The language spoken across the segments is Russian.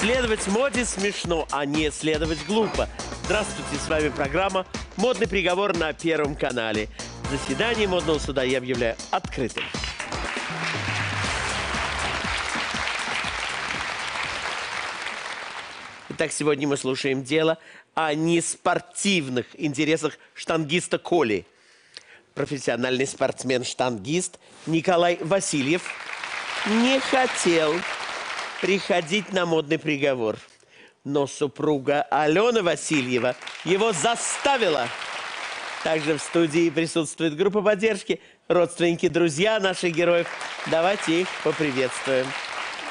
Следовать моде смешно, а не следовать глупо. Здравствуйте, с вами программа «Модный приговор» на Первом канале. Заседание модного суда я объявляю открытым. Итак, сегодня мы слушаем дело о неспортивных интересах штангиста Коли. Профессиональный спортсмен-штангист Николай Васильев не хотел приходить на модный приговор. Но супруга Алена Васильева его заставила. Также в студии присутствует группа поддержки, родственники, друзья наших героев. Давайте их поприветствуем.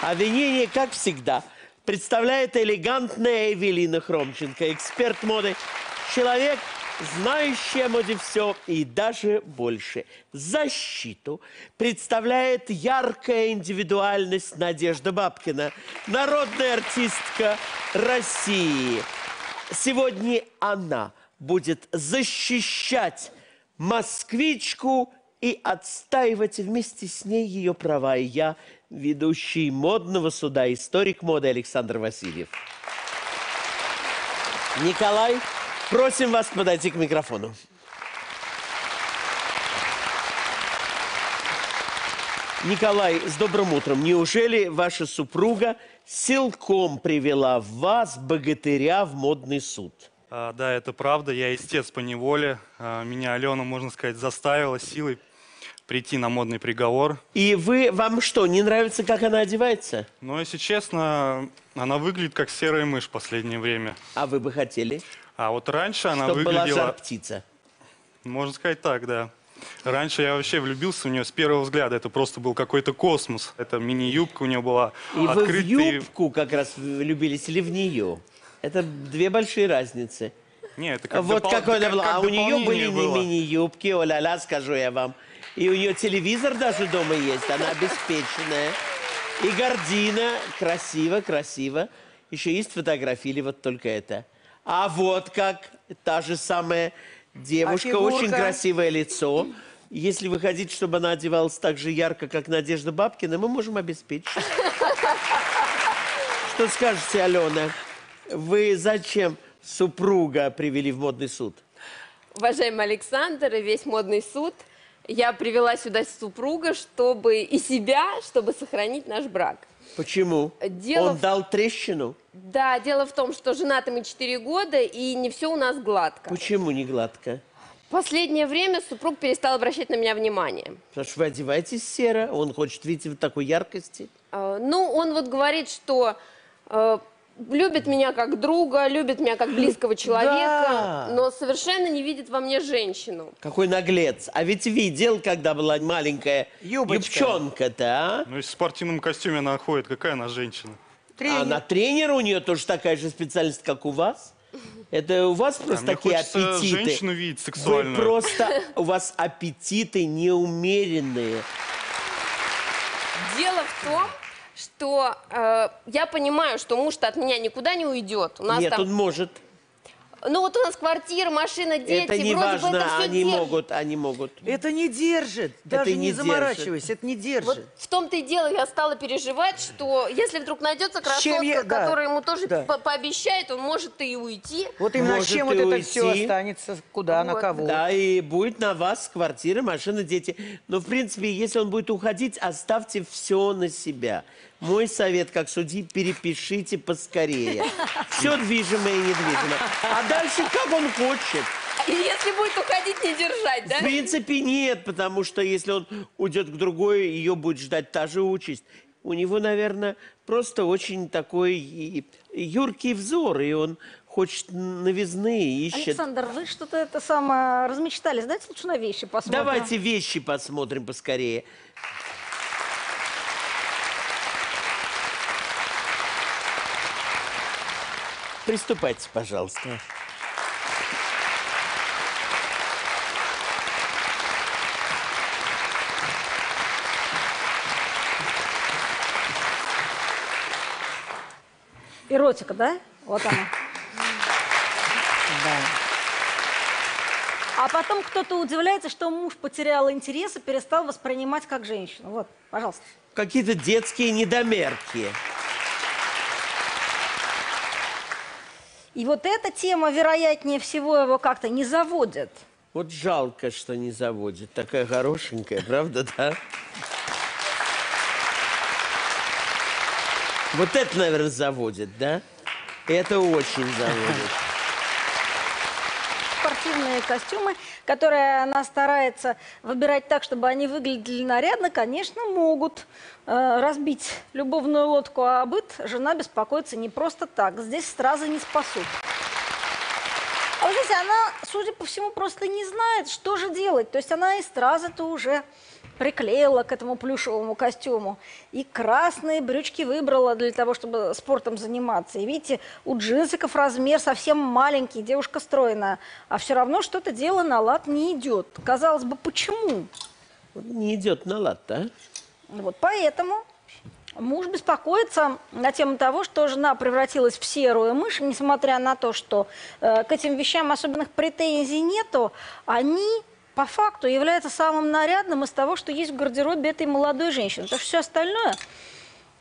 Обвинение, как всегда, представляет элегантная Эвелина Хромченко, эксперт моды, человек, знающий о моде все и даже больше. Защиту представляет яркая индивидуальность Надежда Бабкина, народная артистка России. Сегодня она будет защищать москвичку и отстаивать вместе с ней ее права. И я, ведущий модного суда, историк моды Александр Васильев. Николай, просим вас подойти к микрофону. Николай, с добрым утром. Неужели ваша супруга силком привела вас, богатыря, в модный суд? Да, это правда. Я истец по неволе. Меня Алена, можно сказать, заставила силой прийти на модный приговор. И вам что, не нравится, как она одевается? Ну, если честно, она выглядит как серая мышь в последнее время. А вы бы хотели? А вот раньше она выглядела... Чтобы была жар-птица. Можно сказать так, да. Раньше я вообще влюбился в нее с первого взгляда. Это просто был какой-то космос. Это мини-юбка у нее была. И открытые... вы в юбку как раз влюбились или в нее? Это две большие разницы. Нет, это как вот какой она была. А у нее были мини-юбки, о-ля-ля, скажу я вам. И у нее телевизор даже дома есть. Она обеспеченная. И гордина. Красиво, красиво. Еще есть фотографии или вот только это? А вот как та же самая девушка, очень красивое лицо. Если вы хотите, чтобы она одевалась так же ярко, как Надежда Бабкина, мы можем обеспечить. Что скажете, Алена? Вы зачем супруга привели в модный суд? Уважаемый Александр и весь модный суд, я привела сюда супруга, чтобы и себя, чтобы сохранить наш брак. Почему? Он дал трещину? Да, дело в том, что женаты мы 4 года, и не все у нас гладко. Почему не гладко? В последнее время супруг перестал обращать на меня внимание. Потому что вы одеваетесь серо, он хочет видеть вот такой яркости. Ну, он вот говорит, что любит меня как друга, любит меня как близкого человека, да, но совершенно не видит во мне женщину. Какой наглец. А ведь видел, когда была маленькая юбчонка-то, а? Ну, если в спортивном костюме она ходит, какая она женщина? Тренер. А она тренер, у нее тоже такая же специальность, как у вас. Это у вас просто такие аппетиты. Женщину видеть сексуальную. Вы просто, у вас аппетиты неумеренные. Дело в том, что я понимаю, что муж-то от меня никуда не уйдет. У нас нет, там... он может. Ну вот у нас квартира, машина, дети. Это не вроде важно, бы это все они держит. Они могут. Это не держит, даже не заморачивайся, это не держит. Вот в том-то и дело, я стала переживать, что если вдруг найдется красотка, которая ему тоже пообещает, он может и уйти. Вот именно с чем вот это все останется, куда, вот, на кого. Да, и будет на вас квартира, машина, дети. Но, в принципе, если он будет уходить, оставьте все на себя. Мой совет, как судьи, перепишите поскорее. Все движимое и недвижимое. А дальше как он хочет. Если будет уходить, не держать, да? В принципе, нет, потому что если он уйдет к другой, ее будет ждать та же участь. У него, наверное, просто очень такой юркий взор, и он хочет новизны, ищет. Александр, вы что-то это самое размечтались. Давайте лучше на вещи посмотрим. Давайте вещи посмотрим поскорее. Приступайте, пожалуйста. Эротика, да? Вот она. Да. А потом кто-то удивляется, что муж потерял интерес и перестал воспринимать как женщину. Вот, пожалуйста. Какие-то детские недомерки. И вот эта тема, вероятнее всего, его как-то не заводит. Вот жалко, что не заводит. Такая хорошенькая, правда, да? Вот это, наверное, заводит, да? Это очень заводит. Спортивные костюмы, которые она старается выбирать так, чтобы они выглядели нарядно, конечно, могут разбить любовную лодку, а быт жена беспокоится не просто так. Здесь сразу не спасут. А вот здесь она, судя по всему, просто не знает, что же делать. То есть она и стразы-то уже приклеила к этому плюшевому костюму. И красные брючки выбрала для того, чтобы спортом заниматься. И видите, у джинсиков размер совсем маленький, девушка стройная. А все равно что-то дело на лад не идет. Казалось бы, почему? Не идет на лад, да? Вот поэтому муж беспокоится на тему того, что жена превратилась в серую мышь, несмотря на то, что к этим вещам особенных претензий нету, они по факту является самым нарядным из того, что есть в гардеробе этой молодой женщины. Потому что все остальное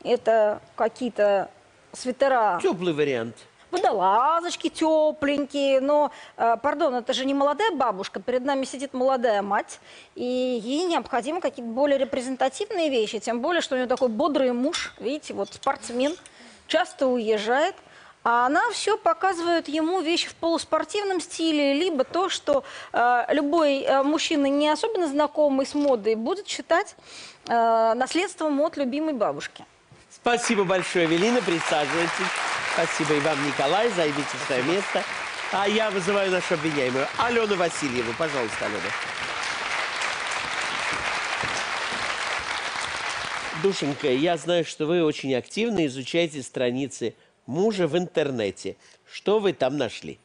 это какие-то свитера. Теплый вариант. Водолазочки тепленькие. Но, пардон, это же не молодая бабушка. Перед нами сидит молодая мать. И ей необходимы какие-то более репрезентативные вещи. Тем более, что у нее такой бодрый муж. Видите, вот спортсмен. Часто уезжает. А она все показывает ему вещи в полуспортивном стиле, либо то, что любой мужчина, не особенно знакомый с модой, будет считать наследством от любимой бабушки. Спасибо большое, Эвелина, присаживайтесь. Спасибо и вам, Николай, займите свое место. А я вызываю нашу обвиняемую Алену Васильеву. Пожалуйста, Алена. Душенька, я знаю, что вы очень активно изучаете страницы мужа в интернете. Что вы там нашли?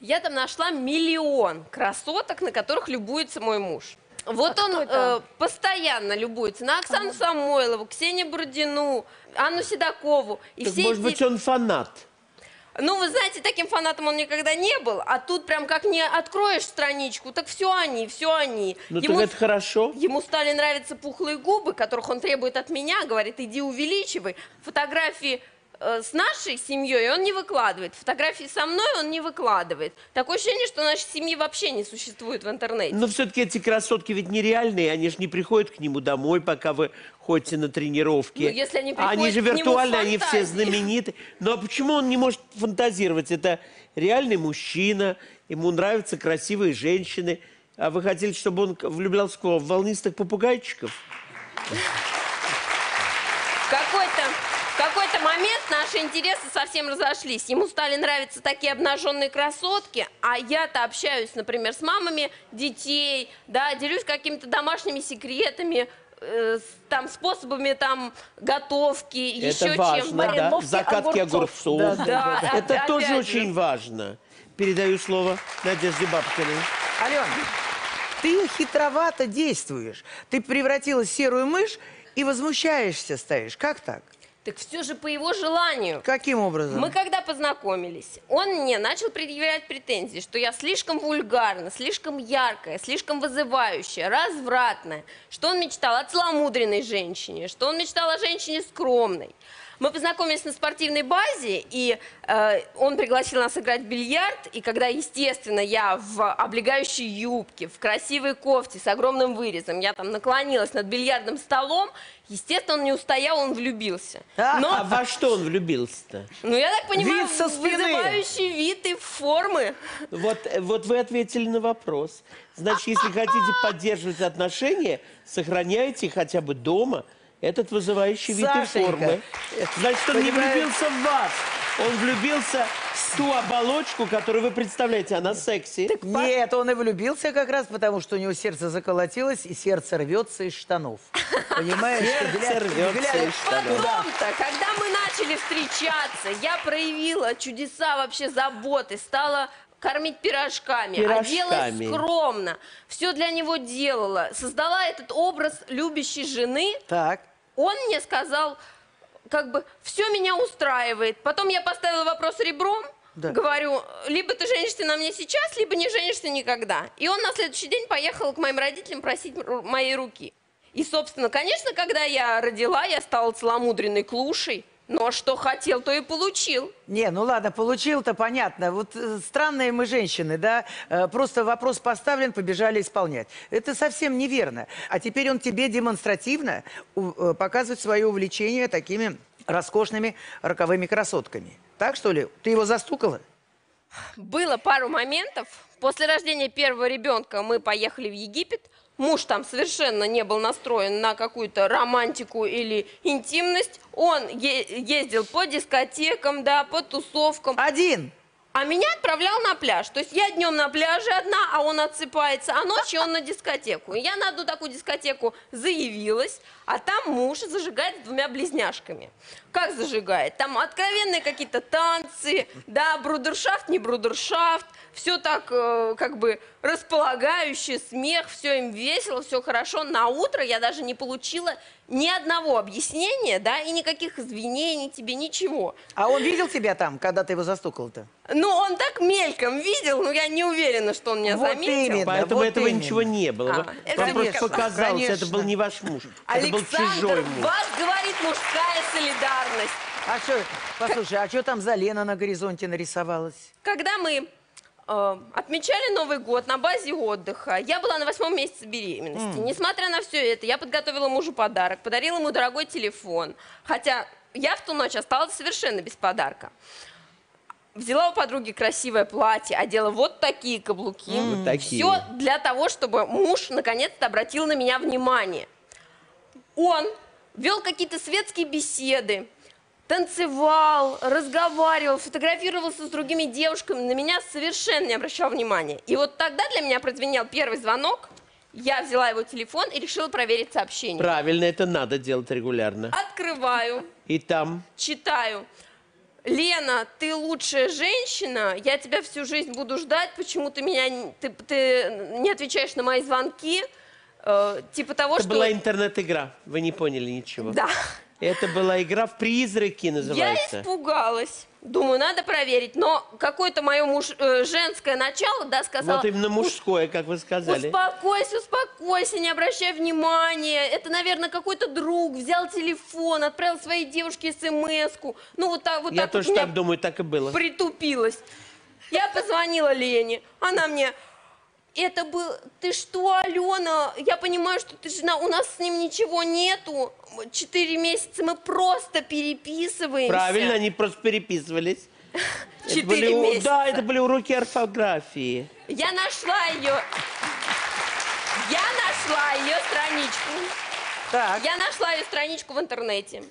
Я там нашла миллион красоток, на которых любуется мой муж. Вот он постоянно любуется на Оксану Самойлову, Ксению Бурдину, Анну Седокову. И так, все может быть, он фанат? Ну, вы знаете, таким фанатом он никогда не был, а тут прям как не откроешь страничку, так все они, все они. Ну, ему, так это хорошо. Ему стали нравиться пухлые губы, которых он требует от меня, говорит, иди увеличивай. Фотографии с нашей семьей он не выкладывает. Фотографии со мной он не выкладывает. Такое ощущение, что нашей семьи вообще не существует в интернете. Но все-таки эти красотки ведь нереальные. Они же не приходят к нему домой, пока вы ходите на тренировки. Ну, если они приходят, они же виртуальные, они все знамениты. Но почему он не может фантазировать? Это реальный мужчина, ему нравятся красивые женщины. А вы хотели, чтобы он влюблялся в волнистых попугайчиков? В какой-то момент наши интересы совсем разошлись. Ему стали нравиться такие обнаженные красотки, а я-то общаюсь, например, с мамами детей, да, делюсь какими-то домашними секретами, там, способами там, готовки, еще чем-то. Да? Закатки огурцов. Да, да, да, да. Это тоже очень важно. Передаю слово Надежде Бабкиной. Алена, ты хитровато действуешь. Ты превратилась в серую мышь и возмущаешься ставишь. Как так? Так все же по его желанию. Каким образом? Мы когда познакомились, он мне начал предъявлять претензии, что я слишком вульгарна, слишком яркая, слишком вызывающая, развратная, что он мечтал о целомудренной женщине, что он мечтал о женщине скромной. Мы познакомились на спортивной базе, и он пригласил нас играть в бильярд, и когда, естественно, я в облегающей юбке, в красивой кофте с огромным вырезом, я там наклонилась над бильярдным столом, естественно, он не устоял, он влюбился. Но... А во что он влюбился-то? Ну, я так понимаю, вид со спины. Вызывающий вид и формы. Вот вы ответили на вопрос. Значит, если хотите поддерживать отношения, сохраняйте хотя бы дома этот вызывающий вид и формы. Значит, он не влюбился в вас. Он влюбился в ту оболочку, которую вы представляете. Она секси. Так, нет, он и влюбился как раз, потому что у него сердце заколотилось, и сердце рвется из штанов. Понимаешь? Сердце рвется из штанов. Потом-то, когда мы начали встречаться, я проявила чудеса вообще заботы, стала кормить пирожками, оделась скромно, все для него делала, создала этот образ любящей жены. Так. Он мне сказал, как бы, все меня устраивает. Потом я поставила вопрос ребром, да. Говорю, либо ты женишься на мне сейчас, либо не женишься никогда. И он на следующий день поехал к моим родителям просить моей руки. И, собственно, конечно, когда я родила, я стала целомудренной клушей. Но что хотел, то и получил. Не, ну ладно, получил-то понятно. Вот странные мы женщины, да? Просто вопрос поставлен, побежали исполнять. Это совсем неверно. А теперь он тебе демонстративно показывает свое увлечение такими роскошными роковыми красотками. Так что ли? Ты его застукала? Было пару моментов. После рождения первого ребенка мы поехали в Египет. Муж там совершенно не был настроен на какую-то романтику или интимность. Он ездил по дискотекам, да, по тусовкам. Один. А меня отправлял на пляж. То есть я днем на пляже одна, а он отсыпается, а ночью он на дискотеку. И я на одну такую дискотеку заявилась, а там муж зажигает с двумя близняшками. Как зажигает? Там откровенные какие-то танцы, да, брудершафт, не брудершафт. Все так, как бы, располагающий смех, все им весело, все хорошо. На утро я даже не получила ни одного объяснения, да, и никаких извинений тебе, ничего. А он видел тебя там, когда ты его застукал-то? Ну, он так мельком видел, но я не уверена, что он меня вот заметил. Именно, поэтому вот этого именно. Ничего не было. Вам просто показалось, конечно. Это был не ваш муж, Александр, это был чужой муж. Вас говорит мужская солидарность. А что, послушай, а что там за Лена на горизонте нарисовалась? Когда мы отмечали Новый год на базе отдыха. Я была на 8-м месяце беременности. Несмотря на все это, я подготовила мужу подарок, подарила ему дорогой телефон. Хотя я в ту ночь осталась совершенно без подарка. Взяла у подруги красивое платье, одела вот такие каблуки. Вот такие. Все для того, чтобы муж наконец-то обратил на меня внимание. Он вел какие-то светские беседы. Танцевал, разговаривал, фотографировался с другими девушками, на меня совершенно не обращал внимания. И вот тогда для меня прозвенел первый звонок, я взяла его телефон и решила проверить сообщение. Правильно, это надо делать регулярно. Открываю. И там? Читаю. Лена, ты лучшая женщина, я тебя всю жизнь буду ждать, почему ты меня, ты не отвечаешь на мои звонки, типа того, что... Это была интернет-игра, вы не поняли ничего. Да. Это была игра в призраки, называется. Я испугалась. Думаю, надо проверить. Но какое-то мое женское начало, да, сказала... Вот именно мужское, как вы сказали. Успокойся, успокойся, не обращай внимания. Это, наверное, какой-то друг взял телефон, отправил своей девушке смс-ку. Ну, вот так вот. Я так тоже так думаю, так и было. Притупилась. Я позвонила Лене. Она мне... Это был... Ты что, Алена? Я понимаю, что ты жена. У нас с ним ничего нету. 4 месяца мы просто переписываемся. Правильно, они просто переписывались. 4 месяца. Да, это были уроки орфографии. Я нашла ее страничку. Так. Я нашла ее страничку в интернете.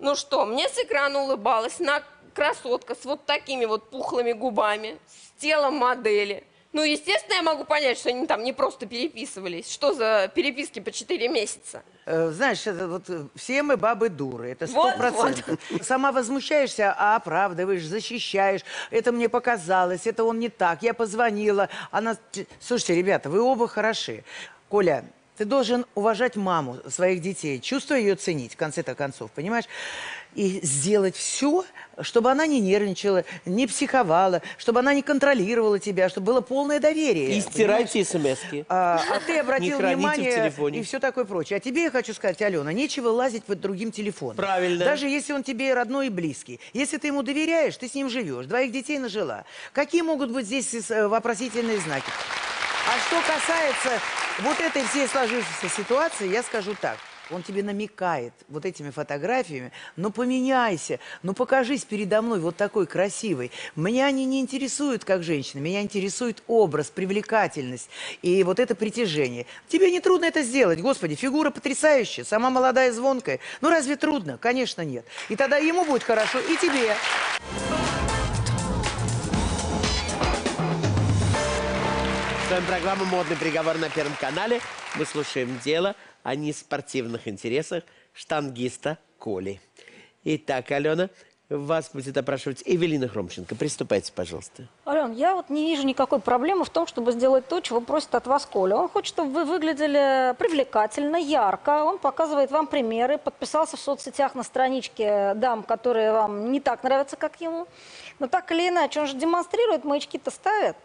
Ну что, мне с экрана улыбалась. Она красотка с вот такими вот пухлыми губами. С телом модели. Ну, естественно, я могу понять, что они там не просто переписывались. Что за переписки по 4 месяца? Знаешь, это вот, все мы бабы дуры, это 100%. Вот, вот. Сама возмущаешься, а оправдываешь, защищаешь. Это мне показалось, это он не так, я позвонила. Она... Слушайте, ребята, вы оба хороши. Коля, ты должен уважать маму своих детей, чувствуя ее ценить, в конце-то концов, понимаешь? И сделать все, чтобы она не нервничала, не психовала, чтобы она не контролировала тебя, чтобы было полное доверие. И стирайте смс-ки. А ты обратил внимание и все такое прочее. А тебе я хочу сказать, Алена, нечего лазить под другим телефоном. Правильно. Даже если он тебе родной и близкий. Если ты ему доверяешь, ты с ним живешь. 2 детей нажила. Какие могут быть здесь вопросительные знаки? А что касается вот этой всей сложившейся ситуации, я скажу так. Он тебе намекает вот этими фотографиями. Ну, поменяйся, ну, покажись передо мной вот такой красивой. Меня они не интересуют как женщина, меня интересует образ, привлекательность и вот это притяжение. Тебе не трудно это сделать, господи, фигура потрясающая, сама молодая, звонкая. Ну, разве трудно? Конечно, нет. И тогда ему будет хорошо, и тебе. С вами программа «Модный приговор» на Первом канале. Мы слушаем дело о неспортивных интересах штангиста Коли. Итак, Алена, вас будет опрашивать Эвелина Хромченко. Приступайте, пожалуйста. Ален, я вот не вижу никакой проблемы в том, чтобы сделать то, чего просит от вас Коля. Он хочет, чтобы вы выглядели привлекательно, ярко. Он показывает вам примеры, подписался в соцсетях на страничке дам, которые вам не так нравятся, как ему. Но так или иначе, он же демонстрирует, маячки-то ставит.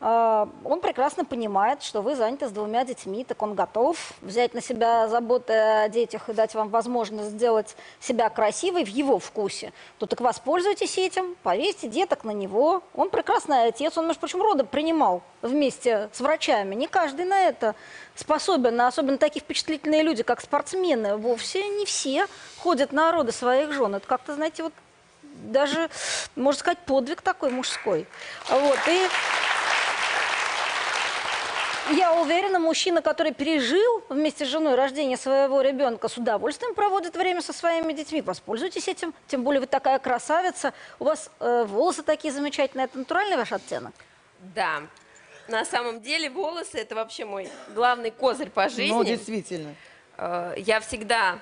Он прекрасно понимает, что вы заняты с двумя детьми, так он готов взять на себя заботы о детях и дать вам возможность сделать себя красивой в его вкусе. То так воспользуйтесь этим, повесьте деток на него. Он прекрасно отец, он, между прочим, роды принимал вместе с врачами. Не каждый на это способен, особенно такие впечатлительные люди, как спортсмены. Вовсе не все ходят на роды своих жен. Это как-то, знаете, вот даже, можно сказать, подвиг такой мужской. Вот, и... Я уверена, мужчина, который пережил вместе с женой рождение своего ребенка, с удовольствием проводит время со своими детьми. Воспользуйтесь этим, тем более вы такая красавица. У вас волосы такие замечательные. Это натуральный ваш оттенок? Да. На самом деле волосы – это вообще мой главный козырь по жизни. Ну, действительно. Я всегда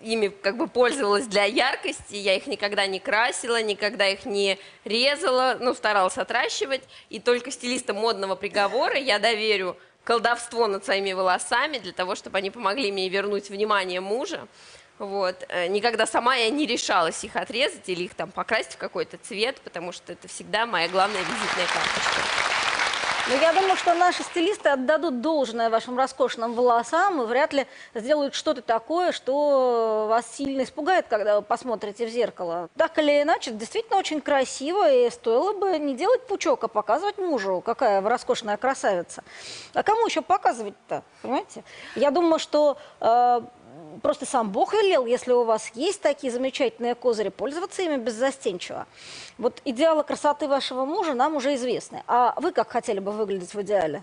ими как бы пользовалась для яркости. Я их никогда не красила, никогда их не резала, ну, старалась отращивать. И только стилистам «Модного приговора» я доверю колдовство над своими волосами для того, чтобы они помогли мне вернуть внимание мужа. Вот. Никогда сама я не решалась их отрезать или их там покрасить в какой-то цвет, потому что это всегда моя главная визитная карточка. Но я думаю, что наши стилисты отдадут должное вашим роскошным волосам и вряд ли сделают что-то такое, что вас сильно испугает, когда вы посмотрите в зеркало. Так или иначе, действительно очень красиво, и стоило бы не делать пучок, а показывать мужу, какая вы роскошная красавица. А кому еще показывать-то, понимаете? Я думаю, что... Просто сам Бог велел, если у вас есть такие замечательные козыри, пользоваться ими беззастенчиво. Вот идеалы красоты вашего мужа нам уже известны. А вы как хотели бы выглядеть в идеале?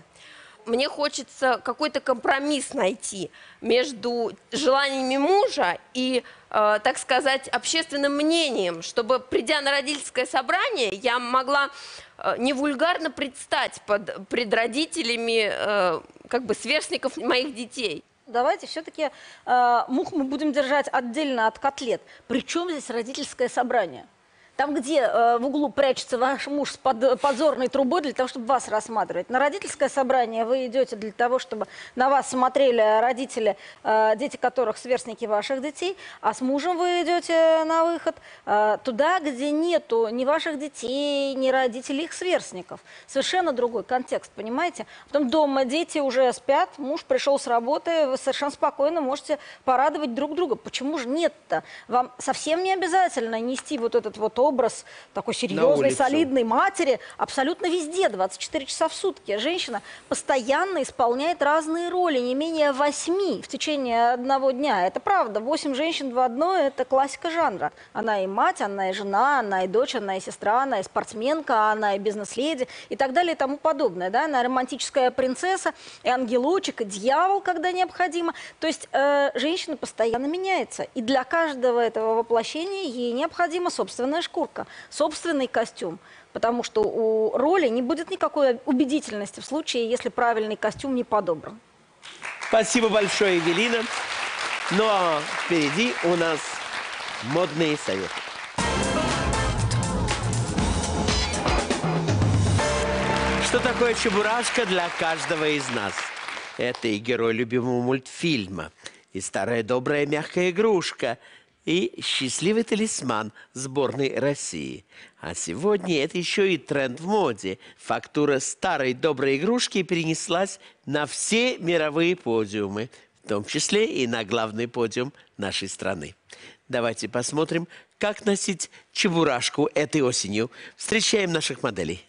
Мне хочется какой-то компромисс найти между желаниями мужа и, так сказать, общественным мнением, чтобы, придя на родительское собрание, я могла не вульгарно предстать пред родителями как бы сверстников моих детей. Давайте все-таки мух мы будем держать отдельно от котлет. Причем здесь родительское собрание? Там, где в углу прячется ваш муж с подзорной трубой для того, чтобы вас рассматривать. На родительское собрание вы идете для того, чтобы на вас смотрели родители, дети которых сверстники ваших детей. А с мужем вы идете на выход туда, где нету ни ваших детей, ни родителей их сверстников. Совершенно другой контекст, понимаете? Потом дома дети уже спят, муж пришел с работы, вы совершенно спокойно можете порадовать друг друга. Почему же нет-то? Вам совсем не обязательно нести вот этот вот образ такой серьезной, солидной матери абсолютно везде, 24 часа в сутки. Женщина постоянно исполняет разные роли, не менее 8 в течение одного дня. Это правда, 8 женщин в одной – это классика жанра. Она и мать, она и жена, она и дочь, она и сестра, она и спортсменка, она и бизнес-леди и так далее и тому подобное. Да? Она романтическая принцесса, и ангелочек, и дьявол, когда необходимо. То есть женщина постоянно меняется, и для каждого этого воплощения ей необходима собственная школа. Собственный костюм, потому что у роли не будет никакой убедительности в случае, если правильный костюм не подобран. Спасибо большое, Эвелина. Ну а впереди у нас модные советы. Что такое чебурашка для каждого из нас? Это и герой любимого мультфильма, и старая добрая мягкая игрушка, и счастливый талисман сборной России. А сегодня это еще и тренд в моде. Фактура старой доброй игрушки перенеслась на все мировые подиумы, в том числе и на главный подиум нашей страны. Давайте посмотрим, как носить чебурашку этой осенью. Встречаем наших моделей.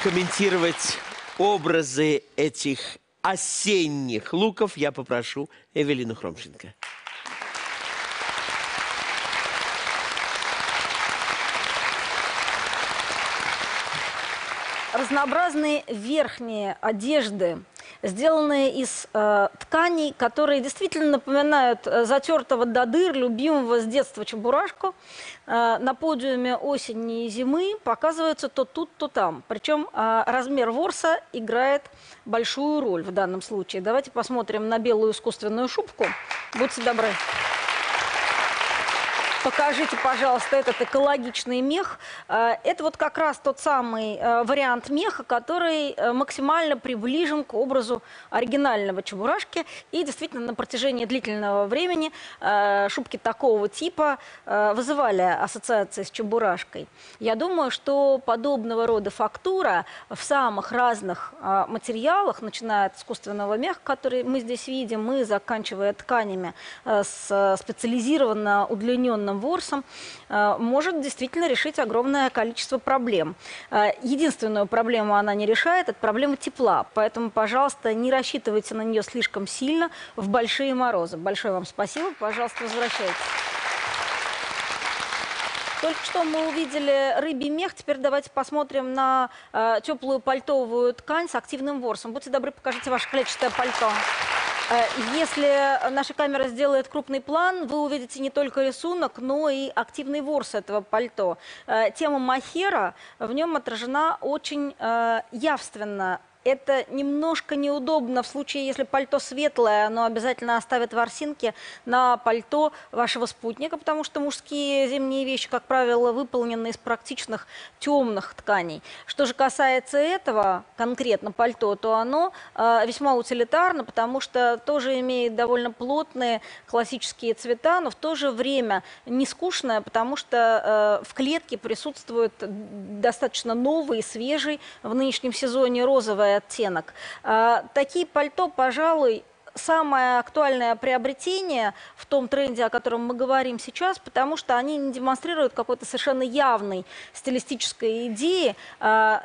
Комментировать образы этих осенних луков я попрошу Эвелину Хромченко. Разнообразные верхние одежды, сделанные из тканей, которые действительно напоминают затертого до дыр, любимого с детства чебурашку, на подиуме осени и зимы показываются то тут, то там. Причем размер ворса играет большую роль в данном случае. Давайте посмотрим на белую искусственную шубку. Будьте добры. Покажите, пожалуйста, этот экологичный мех. Это вот как раз тот самый вариант меха, который максимально приближен к образу оригинального чебурашки. И действительно, на протяжении длительного времени шубки такого типа вызывали ассоциации с чебурашкой. Я думаю, что подобного рода фактура в самых разных материалах, начиная от искусственного меха, который мы здесь видим, и заканчивая тканями с специализированно удлиненным ворсом, может действительно решить огромное количество проблем. Единственную проблему она не решает – это проблема тепла. Поэтому, пожалуйста, не рассчитывайте на нее слишком сильно в большие морозы. Большое вам спасибо. Пожалуйста, возвращайтесь. Только что мы увидели рыбий мех. Теперь давайте посмотрим на теплую пальтовую ткань с активным ворсом. Будьте добры, покажите ваше клетчатое пальто. Если наша камера сделает крупный план, вы увидите не только рисунок, но и активный ворс этого пальто. Тема мохера в нем отражена очень явственно. Это немножко неудобно в случае, если пальто светлое, оно обязательно оставит ворсинки на пальто вашего спутника, потому что мужские зимние вещи, как правило, выполнены из практичных темных тканей. Что же касается этого конкретно пальто, то оно весьма утилитарно, потому что тоже имеет довольно плотные классические цвета, но в то же время не скучное, потому что в клетке присутствует достаточно новый, свежий в нынешнем сезоне розовый оттенок. Такие пальто, пожалуй, самое актуальное приобретение в том тренде, о котором мы говорим сейчас, потому что они не демонстрируют какой-то совершенно явной стилистической идеи.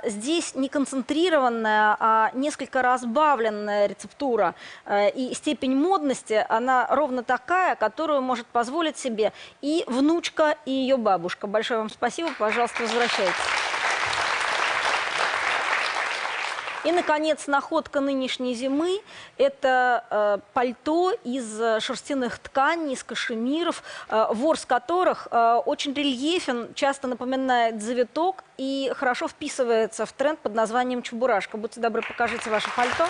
Здесь не концентрированная, а несколько разбавленная рецептура. И степень модности, она ровно такая, которую может позволить себе и внучка, и ее бабушка. Большое вам спасибо. Пожалуйста, возвращайтесь. И, наконец, находка нынешней зимы – это пальто из шерстяных тканей, из кашемиров, ворс которых очень рельефен, часто напоминает завиток и хорошо вписывается в тренд под названием «чебурашка». Будьте добры, покажите ваше пальто.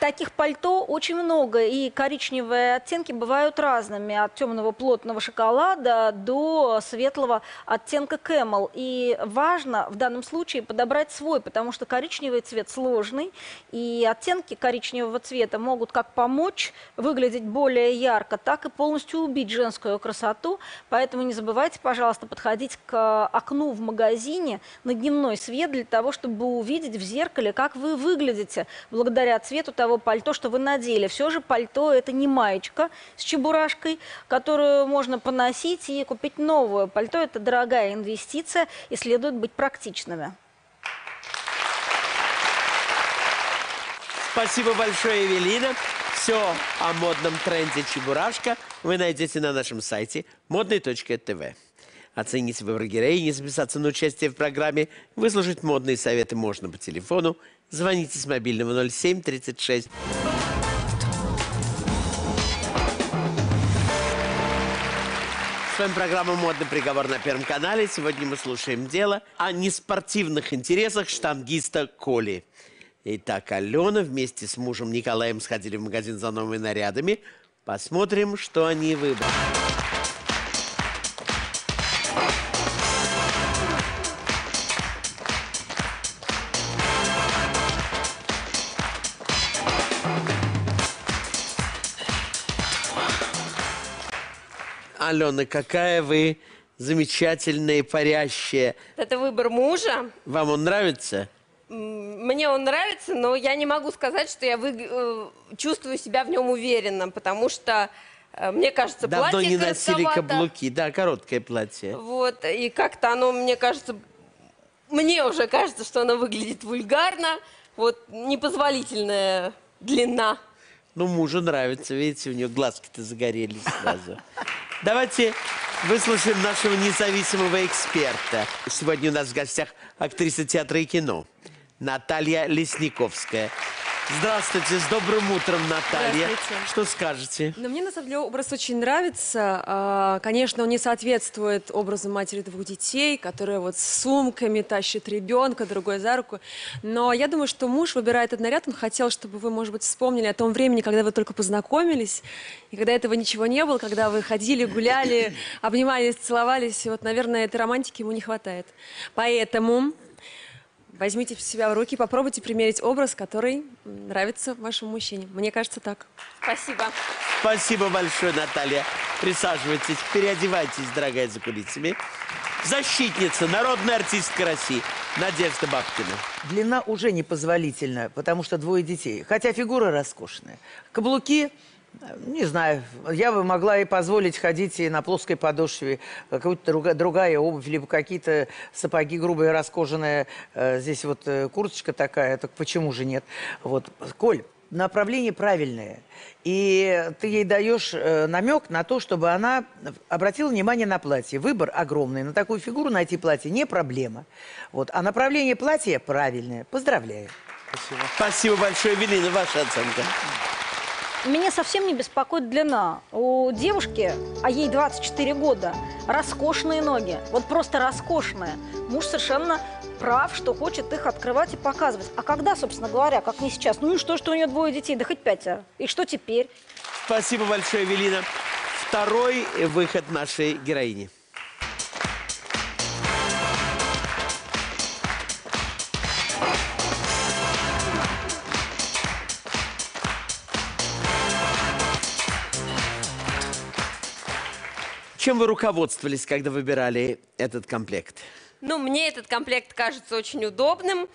Таких пальто очень много, и коричневые оттенки бывают разными, от темного плотного шоколада до светлого оттенка кэмел. И важно в данном случае подобрать свой, потому что коричневый цвет сложный, и оттенки коричневого цвета могут как помочь выглядеть более ярко, так и полностью убить женскую красоту. Поэтому не забывайте, пожалуйста, подходить к окну в магазине на дневной свет для того, чтобы увидеть в зеркале, как вы выглядите благодаря цвету того пальто, что вы надели. Все же пальто — это не маечка с чебурашкой, которую можно поносить и купить новую. Пальто — это дорогая инвестиция, и следует быть практичными. Спасибо большое, Эвелина. Все о модном тренде чебурашка вы найдете на нашем сайте modny.tv. Оценить выбор героини, записаться на участие в программе, выслушать модные советы можно по телефону. Звоните с мобильного 0736. С вами программа «Модный приговор» на Первом канале. Сегодня мы слушаем дело о неспортивных интересах штангиста Коли. Итак, Алена вместе с мужем Николаем сходили в магазин за новыми нарядами. Посмотрим, что они выбрали. Алена, какая вы замечательная и парящая. Это выбор мужа. Вам он нравится? Мне он нравится, но я не могу сказать, что я чувствую себя в нем уверенно, потому что, мне кажется, давно платье не носили каблуки, да, короткое платье. Вот, и как-то оно, мне кажется, мне уже кажется, что она выглядит вульгарно. Вот непозволительная длина. Ну, мужу нравится, видите, у нее глазки-то загорелись сразу. Давайте выслушаем нашего независимого эксперта. Сегодня у нас в гостях актриса театра и кино Наталья Лесниковская. Здравствуйте, с добрым утром, Наталья. Что скажете? Но мне, на самом деле, образ очень нравится. Конечно, он не соответствует образу матери двух детей, которая вот с сумками тащит ребенка, другой за руку. Но я думаю, что муж выбирает этот наряд. Он хотел, чтобы вы, может быть, вспомнили о том времени, когда вы только познакомились, и когда этого ничего не было, когда вы ходили, гуляли, обнимались, целовались. И вот, наверное, этой романтики ему не хватает. Поэтому... возьмите себя в руки, попробуйте примерить образ, который нравится вашему мужчине. Мне кажется, так. Спасибо. Спасибо большое, Наталья. Присаживайтесь, переодевайтесь, дорогая, за кулисами. Защитница, народная артистка России Надежда Бабкина. Длина уже непозволительна, потому что двое детей. Хотя фигура роскошная. Каблуки... не знаю, я бы могла и позволить ходить и на плоской подошве, какая-то другая обувь, либо какие-то сапоги грубые, раскоженные. Здесь вот курточка такая, так почему же нет? Вот, Коль, направление правильное. И ты ей даешь намек на то, чтобы она обратила внимание на платье. Выбор огромный. На такую фигуру найти платье не проблема. Вот. А направление платья правильное. Поздравляю. Спасибо. Спасибо большое, Эвелина, ваша оценка. Меня совсем не беспокоит длина. У девушки, а ей 24 года, роскошные ноги. Вот просто роскошные. Муж совершенно прав, что хочет их открывать и показывать. А когда, собственно говоря, как не сейчас? Ну и что, что у нее двое детей? Да хоть 5. И что теперь? Спасибо большое, Эвелина. Второй выход нашей героини. Чем вы руководствовались, когда выбирали этот комплект? Ну, мне этот комплект кажется очень удобным,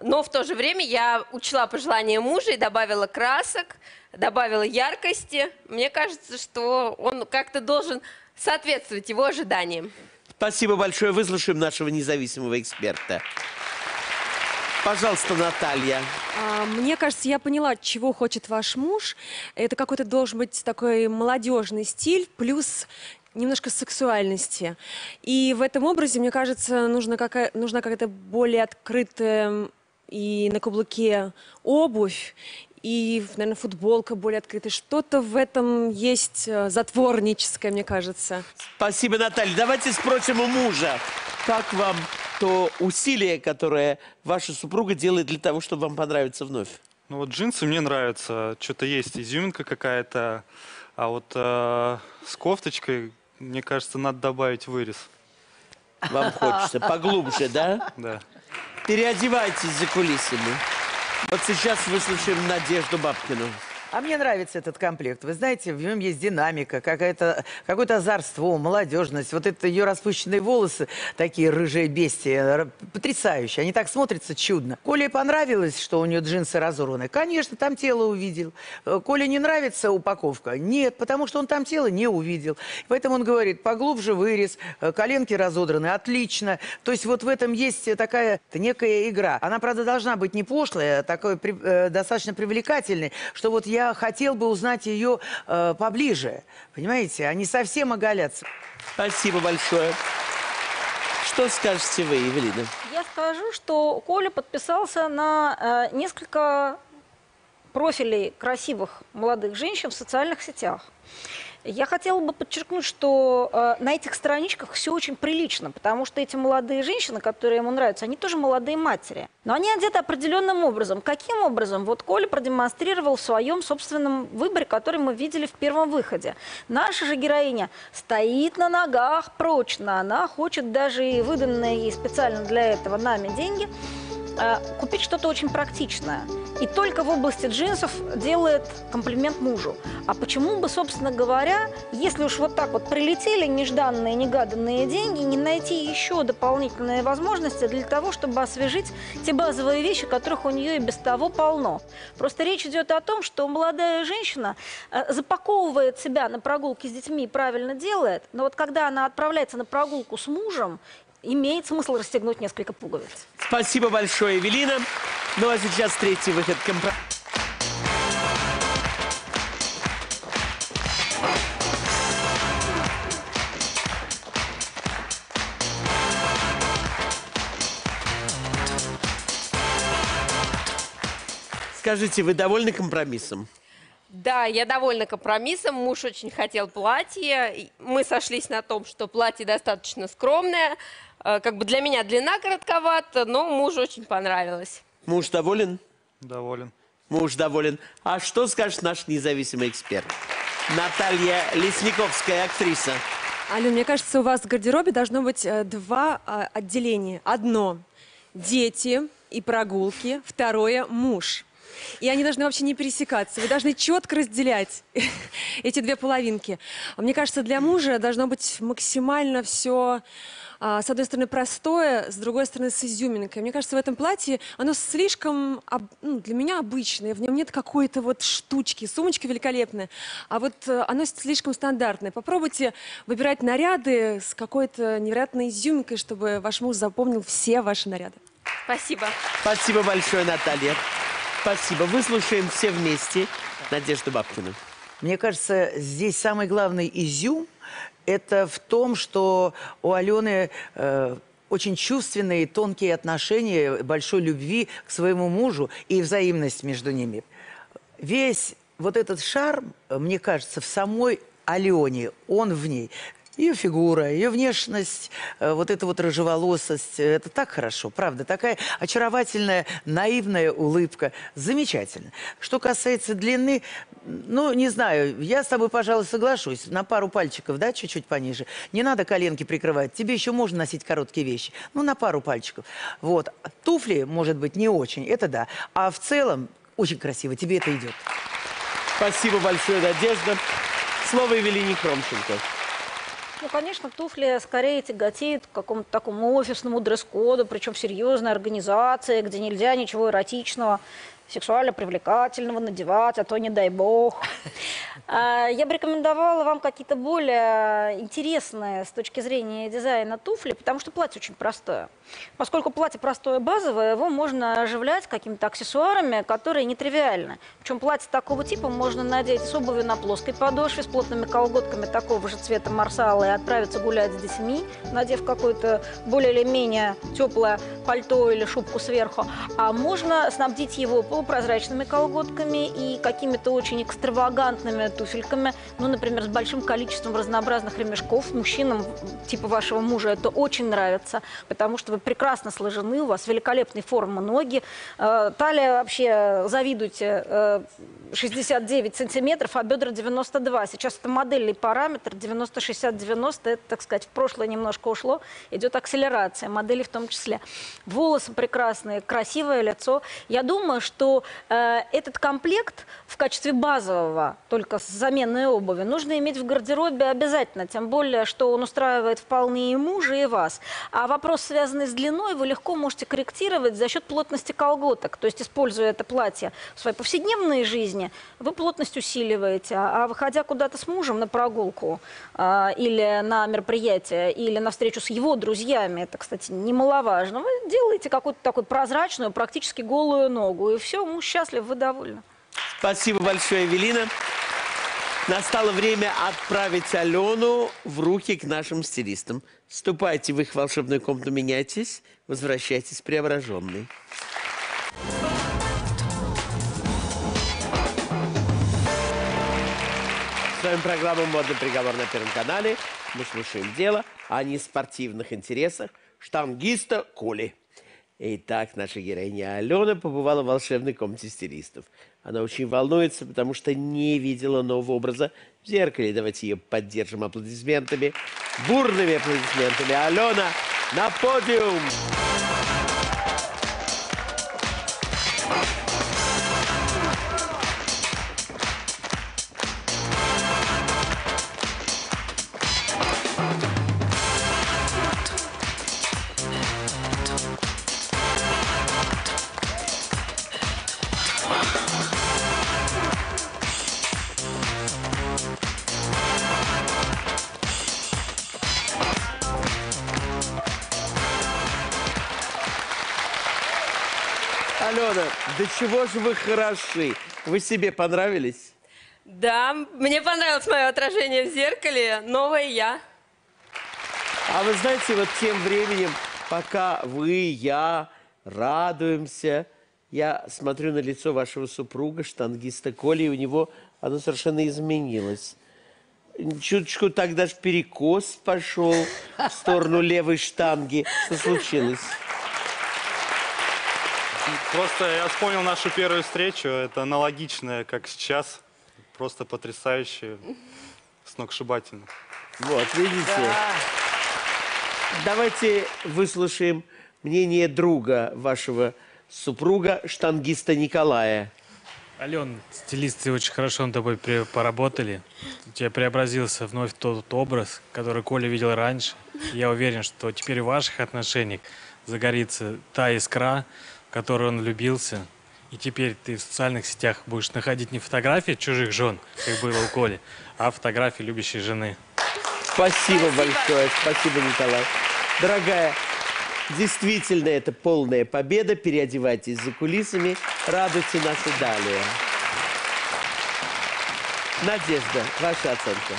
но в то же время я учла пожелания мужа и добавила красок, добавила яркости. Мне кажется, что он как-то должен соответствовать его ожиданиям. Спасибо большое. Выслушаем нашего независимого эксперта. Пожалуйста, Наталья. Мне кажется, я поняла, чего хочет ваш муж. Это какой-то должен быть такой молодежный стиль, плюс... немножко сексуальности. И в этом образе, мне кажется, нужна какая-то более открытая и на каблуке обувь, и, наверное, футболка более открытая. Что-то в этом есть затворническое, мне кажется. Спасибо, Наталья. Давайте спросим у мужа, как вам то усилие, которое ваша супруга делает для того, чтобы вам понравиться вновь? Ну вот джинсы мне нравятся. Что-то есть изюминка какая-то. А вот с кофточкой... мне кажется, надо добавить вырез. Вам хочется поглубже, да? Да. Переодевайтесь за кулисами. Вот сейчас выслушаем Надежду Бабкину. А мне нравится этот комплект. Вы знаете, в нем есть динамика, какое-то озорство, молодежность. Вот это ее распущенные волосы, такие рыжие бестии, потрясающие. Они так смотрятся чудно. Коле понравилось, что у нее джинсы разорваны. Конечно, там тело увидел. Коле не нравится упаковка? Нет, потому что он там тело не увидел. Поэтому он говорит, поглубже вырез, коленки разодраны, отлично. То есть вот в этом есть такая некая игра. Она, правда, должна быть не пошлая, а такой достаточно привлекательной, что вот я хотел бы узнать ее поближе. Понимаете, они совсем оголятся. Спасибо большое. Что скажете вы, Эвелина? Я скажу, что Коля подписался на несколько профилей красивых молодых женщин в социальных сетях. Я хотела бы подчеркнуть, что на этих страничках все очень прилично, потому что эти молодые женщины, которые ему нравятся, они тоже молодые матери. Но они одеты определенным образом. Каким образом? Вот Коля продемонстрировал в своем собственном выборе, который мы видели в первом выходе. Наша же героиня стоит на ногах прочно. Она хочет даже и выданные ей специально для этого нами деньги купить что-то очень практичное. И только в области джинсов делает комплимент мужу. А почему бы, собственно говоря, если уж вот так вот прилетели нежданные, негаданные деньги, не найти еще дополнительные возможности для того, чтобы освежить те базовые вещи, которых у нее и без того полно. Просто речь идет о том, что молодая женщина запаковывает себя на прогулке с детьми и правильно делает, но вот когда она отправляется на прогулку с мужем, имеет смысл расстегнуть несколько пуговиц. Спасибо большое, Эвелина. Ну а сейчас третий выход компромисса. Скажите, вы довольны компромиссом? Да, я довольна компромиссом. Муж очень хотел платье. Мы сошлись на том, что платье достаточно скромное. Как бы для меня длина коротковата, но мужу очень понравилось. Муж доволен? Доволен. Муж доволен. А что скажет наш независимый эксперт? Наталья Лесниковская, актриса. Алена, мне кажется, у вас в гардеробе должно быть два отделения. Одно – дети и прогулки. Второе – муж. И они должны вообще не пересекаться. Вы должны четко разделять эти две половинки. Мне кажется, для мужа должно быть максимально все, с одной стороны, простое, с другой стороны, с изюминкой. Мне кажется, в этом платье оно слишком, для меня, обычное. В нем нет какой-то вот штучки. Сумочка великолепная, а вот оно слишком стандартное. Попробуйте выбирать наряды с какой-то невероятной изюминкой, чтобы ваш муж запомнил все ваши наряды. Спасибо. Спасибо большое, Наталья. Спасибо. Выслушаем все вместе Надежду Бабкину. Мне кажется, здесь самый главный изюм – это в том, что у Алены очень чувственные, тонкие отношения, большой любви к своему мужу и взаимность между ними. Весь вот этот шарм, мне кажется, в самой Алене, он в ней. Ее фигура, ее внешность, вот эта вот рыжеволосость, это так хорошо, правда, такая очаровательная, наивная улыбка, замечательно. Что касается длины, ну, не знаю, я с тобой, пожалуй, соглашусь, на пару пальчиков, да, чуть-чуть пониже, не надо коленки прикрывать, тебе еще можно носить короткие вещи, ну, на пару пальчиков, вот, туфли, может быть, не очень, это да, а в целом очень красиво, тебе это идет. Спасибо большое, Надежда. Слово Эвелине Хромченко. Ну, конечно, туфли скорее тяготеют к какому-то такому офисному дресс-коду, причем серьезной организации, где нельзя ничего эротичного, сексуально привлекательного надевать, а то не дай бог. Я бы рекомендовала вам какие-то более интересные с точки зрения дизайна туфли, потому что платье очень простое. Поскольку платье простое, базовое, его можно оживлять какими-то аксессуарами, которые нетривиальны. Причем платье такого типа можно надеть с обувью на плоской подошве, с плотными колготками такого же цвета марсала и отправиться гулять с детьми, надев какое-то более или менее теплое пальто или шубку сверху. А можно снабдить его полупрозрачными колготками и какими-то очень экстравагантными туфельками, ну, например, с большим количеством разнообразных ремешков. Мужчинам типа вашего мужа это очень нравится, потому что вы прекрасно сложены, у вас великолепные формы ноги. Талия вообще, завидуйте, 69 сантиметров, а бедра 92. Сейчас это модельный параметр, 90-60-90, это, так сказать, в прошлое немножко ушло, идет акселерация, модели в том числе. Волосы прекрасные, красивое лицо. Я думаю, что этот комплект в качестве базового, только с заменой обуви, нужно иметь в гардеробе обязательно, тем более, что он устраивает вполне и мужа, и вас. А вопрос, связанный с длиной, вы легко можете корректировать за счет плотности колготок, то есть, используя это платье в своей повседневной жизни, вы плотность усиливаете, а выходя куда-то с мужем на прогулку или на мероприятие, или на встречу с его друзьями, это, кстати, немаловажно, вы делаете какую-то такую прозрачную, практически голую ногу, и все, муж счастлив, вы довольны. Спасибо большое, Эвелина. Настало время отправить Алену в руки к нашим стилистам. Вступайте в их волшебную комнату, меняйтесь, возвращайтесь преображенной. С вами программа «Модный приговор» на Первом канале. Мы слушаем дело о неспортивных интересах штангиста Коли. Итак, наша героиня Алена побывала в волшебной комнате стилистов. Она очень волнуется, потому что не видела нового образа в зеркале. Давайте ее поддержим аплодисментами, бурными аплодисментами. Алена, на подиум! Алена, да чего же вы хороши? Вы себе понравились? Да, мне понравилось мое отражение в зеркале, новая я. А вы знаете, вот тем временем, пока вы, я радуемся, я смотрю на лицо вашего супруга, штангиста Коли, и у него оно совершенно изменилось. Чуточку так даже перекос пошел в сторону левой штанги. Что случилось? Просто я вспомнил нашу первую встречу. Это аналогичное, как сейчас. Просто потрясающе, сногсшибательно. Вот, видите? Да. Давайте выслушаем мнение друга вашего супруга, штангиста Николая. Ален, стилисты очень хорошо над тобой поработали. У тебя преобразился вновь тот образ, который Коля видел раньше. Я уверен, что теперь в ваших отношениях загорится та искра, в которую он влюбился. И теперь ты в социальных сетях будешь находить не фотографии чужих жен, как было у Коли, а фотографии любящей жены. Спасибо большое. Спасибо, Николай. Дорогая, действительно, это полная победа. Переодевайтесь за кулисами. Радуйте нас и далее. Надежда, ваша оценка.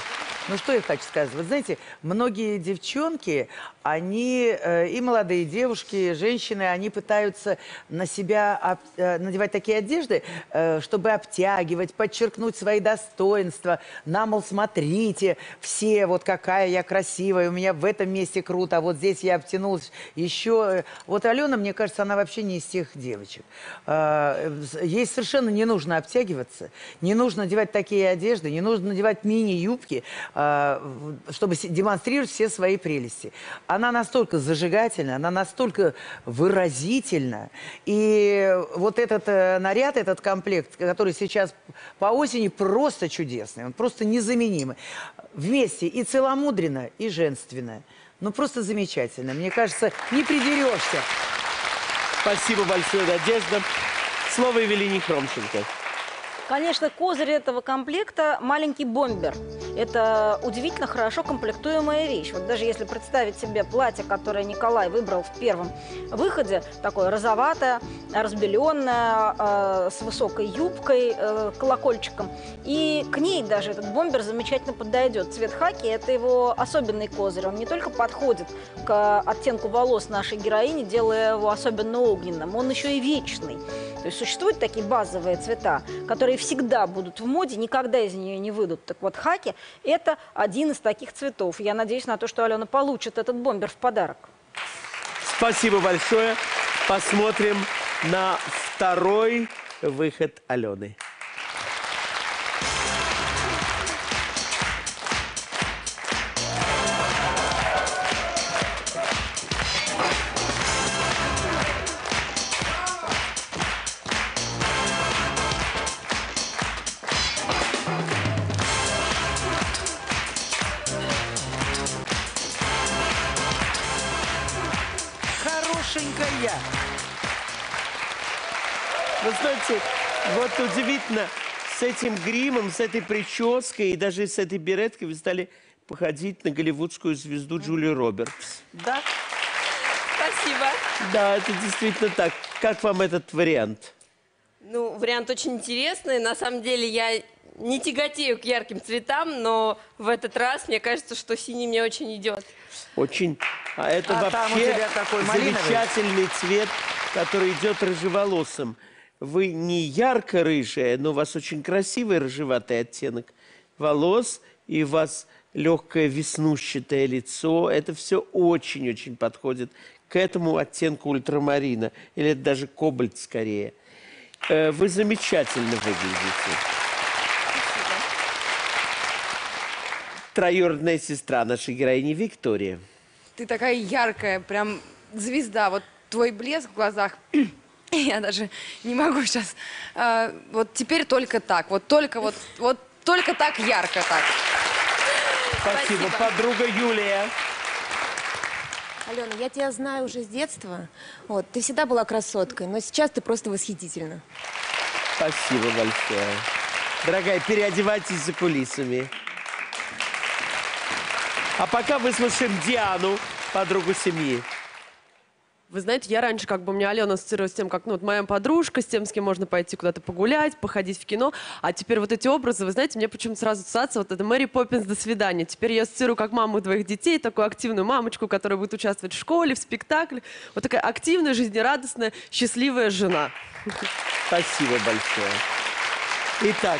Ну, что я хочу сказать. Вот знаете, многие девчонки, они, и молодые девушки, и женщины, они пытаются на себя надевать такие одежды, чтобы обтягивать, подчеркнуть свои достоинства. На, мол, смотрите, все, вот какая я красивая, у меня в этом месте круто, а вот здесь я обтянулась еще. Вот Алена, мне кажется, она вообще не из тех девочек. Ей совершенно не нужно обтягиваться, не нужно надевать такие одежды, не нужно надевать мини-юбки, чтобы демонстрировать все свои прелести. Она настолько зажигательна, она настолько выразительна. И вот этот наряд, этот комплект, который сейчас по осени просто чудесный, он просто незаменимый. Вместе и целомудренно, и женственно. Ну, просто замечательно. Мне кажется, не придерешься. Спасибо большое, Надежда. Слово Эвелине Хромченко. Конечно, козырь этого комплекта – маленький бомбер. Это удивительно хорошо комплектуемая вещь. Вот даже если представить себе платье, которое Николай выбрал в первом выходе, такое розоватое, разбеленное, с высокой юбкой, колокольчиком. И к ней даже этот бомбер замечательно подойдет. Цвет хаки – это его особенный козырь. Он не только подходит к оттенку волос нашей героини, делая его особенно огненным, он еще и вечный. То есть существуют такие базовые цвета, которые всегда будут в моде, никогда из нее не выйдут. Так вот, хаки – это один из таких цветов. Я надеюсь на то, что Алена получит этот бомбер в подарок. Спасибо большое. Посмотрим на второй выход Алены. Вот удивительно, с этим гримом, с этой прической и даже с этой береткой вы стали походить на голливудскую звезду Джулию Робертс. Да. Спасибо. Да, это действительно так. Как вам этот вариант? Ну, вариант очень интересный. На самом деле я не тяготею к ярким цветам, но в этот раз мне кажется, что синий мне очень идет. Очень. А это вообще такой замечательный цвет, который идет рыжеволосым. Вы не ярко-рыжая, но у вас очень красивый рыжеватый оттенок волос, и у вас легкое веснущатое лицо. Это все очень-очень подходит к этому оттенку ультрамарина, или это даже кобальт скорее. Вы замечательно выглядите. Спасибо. Троюродная сестра нашей героини Виктория. Ты такая яркая, прям звезда. Вот твой блеск в глазах... Я даже не могу сейчас. Вот теперь только так. Вот только так ярко так. Спасибо. Подруга Юлия. Алена, я тебя знаю уже с детства. Вот, ты всегда была красоткой, но сейчас ты просто восхитительна. Спасибо большое. Дорогая, переодевайтесь за кулисами. А пока выслушаем Диану, подругу семьи. Вы знаете, я раньше, как бы, у меня Алена ассоциировалась с тем, как, ну, вот моя подружка, с тем, с кем можно пойти куда-то погулять, походить в кино. А теперь вот эти образы, вы знаете, мне почему-то сразу ассоциация, вот это Мэри Поппинс «До свидания». Теперь я ассоциирую как маму двоих детей, такую активную мамочку, которая будет участвовать в школе, в спектакле. Вот такая активная, жизнерадостная, счастливая жена. Спасибо большое. Итак,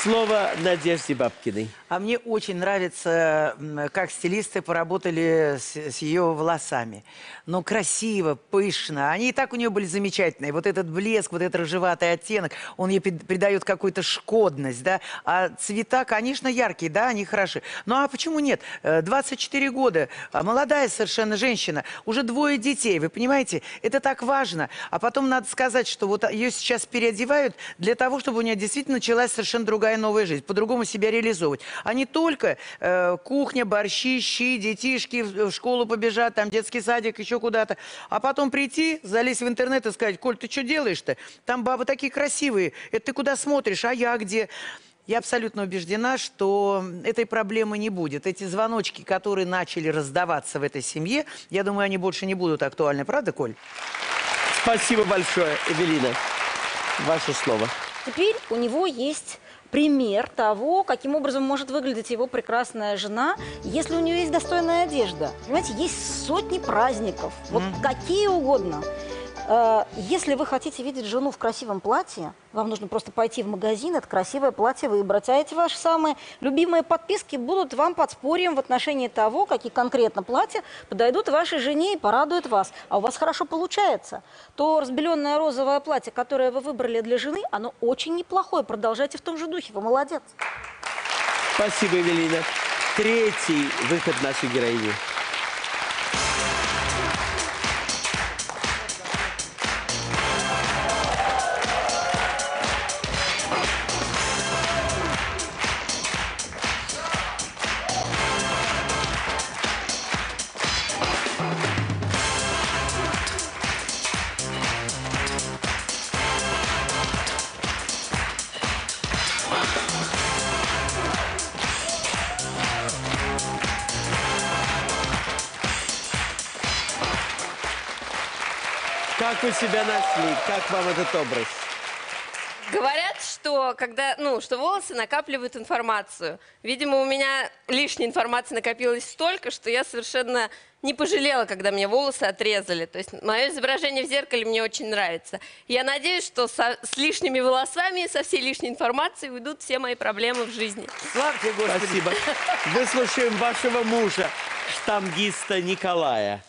слово Надежде Бабкиной. А мне очень нравится, как стилисты поработали с ее волосами. Но красиво, пышно. Они и так у нее были замечательные. Вот этот блеск, вот этот рыжеватый оттенок, он ей придает какую-то шкодность, да. А цвета, конечно, яркие, да, они хороши. Ну а почему нет? 24 года, молодая совершенно женщина, уже двое детей, вы понимаете? Это так важно. А потом надо сказать, что вот ее сейчас переодевают для того, чтобы у нее действительно началась совершенно другая новая жизнь, по-другому себя реализовывать. А не только кухня, борщи, щи, детишки в школу побежат, там детский садик, еще куда-то. А потом прийти, залезть в интернет и сказать: Коль, ты что делаешь-то? Там бабы такие красивые. Это ты куда смотришь? А я где? Я абсолютно убеждена, что этой проблемы не будет. Эти звоночки, которые начали раздаваться в этой семье, я думаю, они больше не будут актуальны. Правда, Коль? Спасибо большое, Эвелина. Ваше слово. Теперь у него есть пример того, каким образом может выглядеть его прекрасная жена, если у нее есть достойная одежда. Понимаете, есть сотни праздников, вот какие угодно. Если вы хотите видеть жену в красивом платье, вам нужно просто пойти в магазин, это красивое платье выбрать. А эти ваши самые любимые подписки будут вам подспорьем в отношении того, какие конкретно платья подойдут вашей жене и порадуют вас. А у вас хорошо получается. То разбеленное розовое платье, которое вы выбрали для жены, оно очень неплохое. Продолжайте в том же духе, вы молодец. Спасибо, Эвелина. Третий выход нашей героини. Как вы себя нашли? Как вам этот образ? Говорят, что когда, что волосы накапливают информацию. Видимо, у меня лишней информации накопилось столько, что я совершенно не пожалела, когда мне волосы отрезали. То есть мое изображение в зеркале мне очень нравится. Я надеюсь, что с лишними волосами, со всей лишней информацией уйдут все мои проблемы в жизни. Славьте Господи. Спасибо. Выслушаем вашего мужа, штангиста Николая.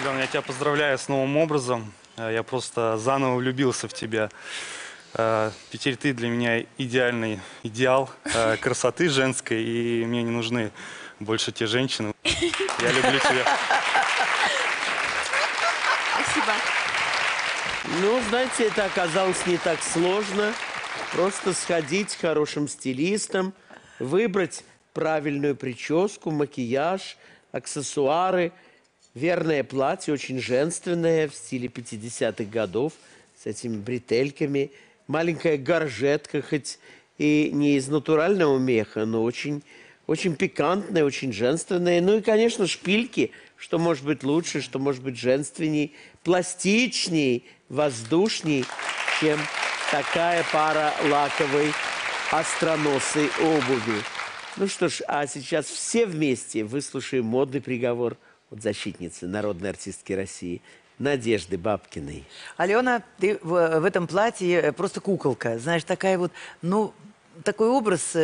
Алена, я тебя поздравляю с новым образом. Я просто заново влюбился в тебя. Теперь ты для меня идеальный идеал красоты женской, и мне не нужны больше те женщины. Я люблю тебя. Спасибо. Ну, знаете, это оказалось не так сложно. Просто сходить к хорошим стилистам, выбрать правильную прическу, макияж, аксессуары. Верное платье, очень женственное, в стиле 50-х годов, с этими бретельками. Маленькая горжетка, хоть и не из натурального меха, но очень, очень пикантная, очень женственная. Ну и, конечно, шпильки, что может быть лучше, что может быть женственней, пластичней, воздушней, чем такая пара лаковой остроносой обуви. Ну что ж, а сейчас все вместе выслушаем модный приговор от защитницы народной артистки России Надежды Бабкиной. Алена, ты в этом платье просто куколка. Знаешь, такая вот, ну, такой образ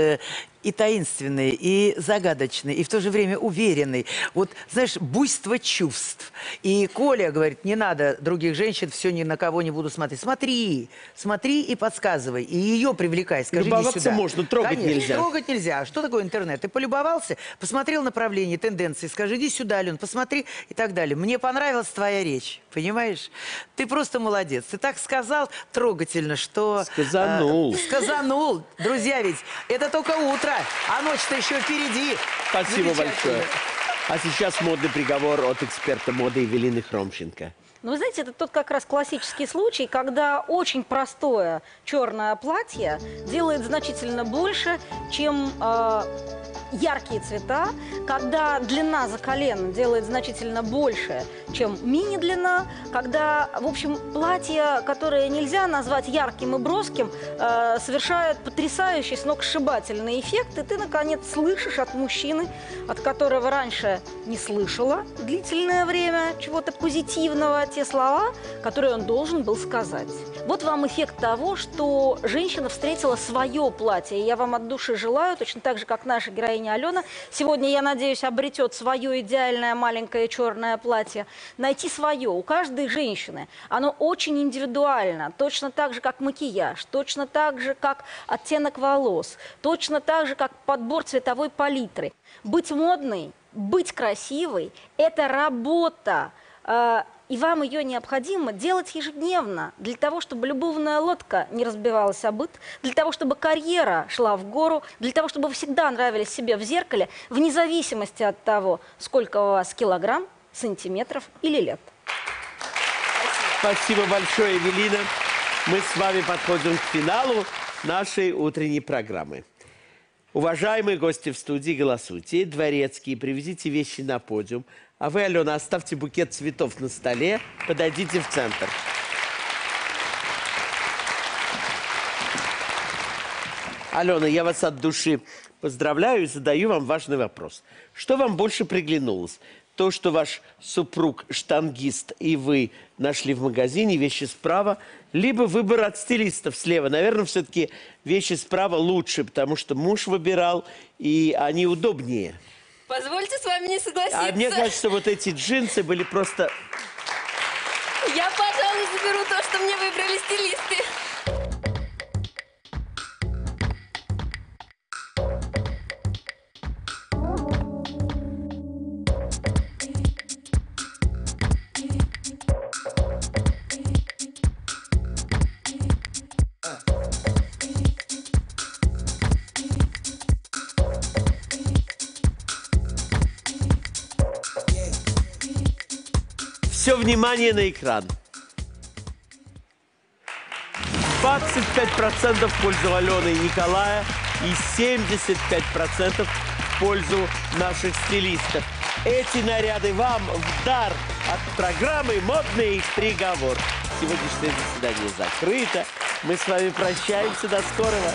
и таинственный, и загадочный, и в то же время уверенный. Вот, знаешь, буйство чувств. И Коля говорит: не надо других женщин, все, ни на кого не буду смотреть. Смотри, смотри и подсказывай. И ее привлекай, скажи: иди сюда. Можно, трогать конечно, нельзя. Трогать нельзя. Что такое интернет? Ты полюбовался, посмотрел направление, тенденции, скажи: иди сюда, Ален, посмотри, и так далее. Мне понравилась твоя речь, понимаешь? Ты просто молодец. Ты так сказал трогательно, что... Сказанул. Сказанул. Друзья, ведь это только утро. А ночь-то еще впереди. Спасибо большое. А сейчас модный приговор от эксперта моды Эвелины Хромченко. Но вы знаете, это тот как раз классический случай, когда очень простое черное платье делает значительно больше, чем яркие цвета, когда длина за колено делает значительно больше, чем мини-длина, когда, в общем, платье, которое нельзя назвать ярким и броским, совершает потрясающий сногсшибательный эффект, и ты, наконец, слышишь от мужчины, от которого раньше не слышала длительное время чего-то позитивного, те слова, которые он должен был сказать. Вот вам эффект того, что женщина встретила свое платье. И я вам от души желаю, точно так же, как наша героиня Алена, сегодня, я надеюсь, обретет свое идеальное маленькое черное платье, найти свое. У каждой женщины оно очень индивидуально, точно так же, как макияж, точно так же, как оттенок волос, точно так же, как подбор цветовой палитры. Быть модной, быть красивой – это работа. И вам ее необходимо делать ежедневно, для того, чтобы любовная лодка не разбивалась о быт, для того, чтобы карьера шла в гору, для того, чтобы вы всегда нравились себе в зеркале, вне зависимости от того, сколько у вас килограмм, сантиметров или лет. Спасибо большое, Эвелина. Мы с вами подходим к финалу нашей утренней программы. Уважаемые гости в студии, голосуйте. Дворецкие, привезите вещи на подиум. А вы, Алена, оставьте букет цветов на столе, подойдите в центр. Алена, я вас от души поздравляю и задаю вам важный вопрос. Что вам больше приглянулось? То, что ваш супруг-штангист и вы нашли в магазине вещи справа, либо выбор от стилистов слева. Наверное, все-таки вещи справа лучше, потому что муж выбирал, и они удобнее. Позвольте с вами не согласиться. А мне кажется, вот эти джинсы были просто... Я, пожалуй, заберу то, что мне выбрали стилисты. Внимание на экран. 25% в пользу Алены и Николая и 75% в пользу наших стилистов. Эти наряды вам в дар от программы «Модный приговор». Сегодняшнее заседание закрыто. Мы с вами прощаемся. До скорого.